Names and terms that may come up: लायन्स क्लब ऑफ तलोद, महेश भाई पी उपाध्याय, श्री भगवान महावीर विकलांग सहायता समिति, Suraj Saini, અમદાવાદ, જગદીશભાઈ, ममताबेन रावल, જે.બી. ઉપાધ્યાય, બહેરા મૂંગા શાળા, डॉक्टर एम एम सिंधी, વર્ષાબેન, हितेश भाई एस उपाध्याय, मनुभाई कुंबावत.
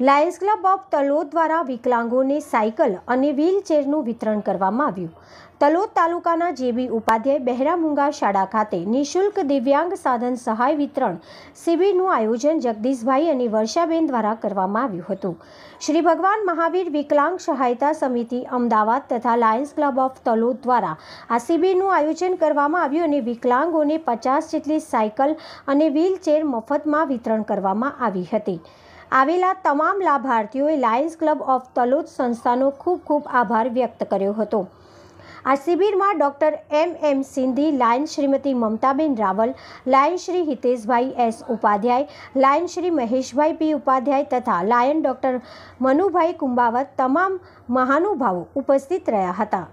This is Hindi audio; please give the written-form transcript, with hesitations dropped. लायन्स क्लब ऑफ तलोद द्वारा विकलांगोने साइकल और व्हीलचेरનું वितरण करवामां આવ્યું। तलोद तालुकाना जेबी उपाध्याय बहरामूंगा शाळा खाते निःशुल्क दिव्यांग साधन सहाय वितरण शिबिरનું आयोजन जगदीश भाई और वर्षाबेन द्वारा करवामां આવ્યું હતું। श्री भगवान महावीर विकलांग सहायता समिति अमदावाद तथा लायन्स क्लब ऑफ तलोद द्वारा आ शिबिरનું आयोजन करवामां આવ્યું અને विकलांगोने 50 જેટલી साइकल और व्हीलचेर મફતમાં वितरण करवामां આવી હતી। आवेला तमाम लाभार्थीओए लायन्स क्लब ऑफ तलोद संस्थानो खूब खूब आभार व्यक्त कर्यो हतो। आ शिबिर में डॉक्टर एम एम सिंधी, Lions Shrimati ममताबेन रावल, Lions Shri हितेश भाई एस उपाध्याय, Lions Shri महेश भाई पी उपाध्याय तथा लायन डॉक्टर मनुभाई कुंबावत तमाम महानुभावों उपस्थित रह्या हता।